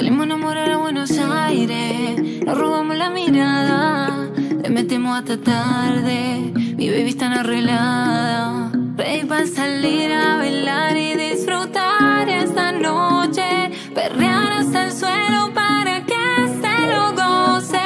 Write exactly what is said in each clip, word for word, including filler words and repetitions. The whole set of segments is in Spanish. Salimos a enamorar a Buenos Aires, nos robamos la mirada, le metemos hasta tarde. Mi baby está arreglada, ready para salir a bailar y disfrutar esta noche, perrear hasta el suelo para que se lo goce.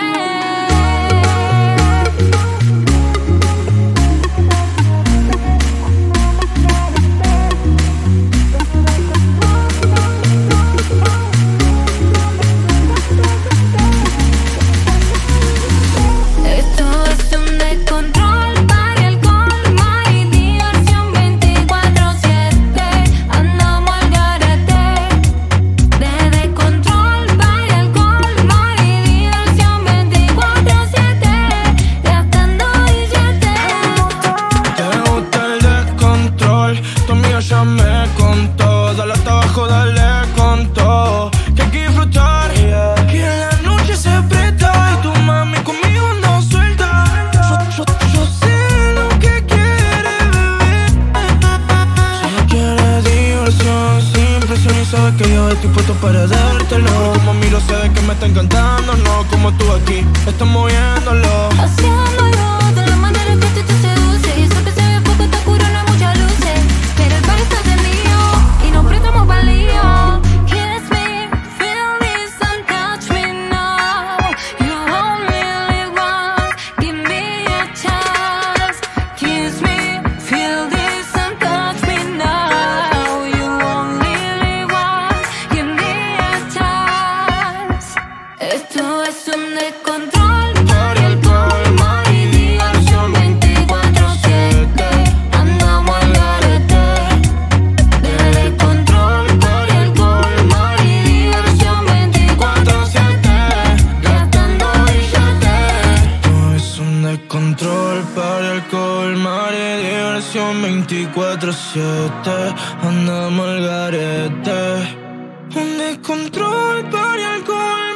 Que yo estoy puesto para dártelo. Como miro sé que me está encantando. No como tú aquí, estás moviéndolo, haciéndolo de la manera que tú te seduces. Y eso que se ve poco te curo, no hay muchas luces, pero el par está de mío y nos prestamos para lío. Kiss me, feel this and touch me now. You only want, give me a chance. Kiss me, feel this and touch me now. Esto es un descontrol. Por el colmo y diversión veinticuatro siete. Andamos al garete. De descontrol. Por el colmo y diversión veinticuatro siete. Gastando billetes. Esto es un descontrol. Por el colmo y diversión veinticuatro siete. Andamos al garete. Un descontrol. Por el colmo.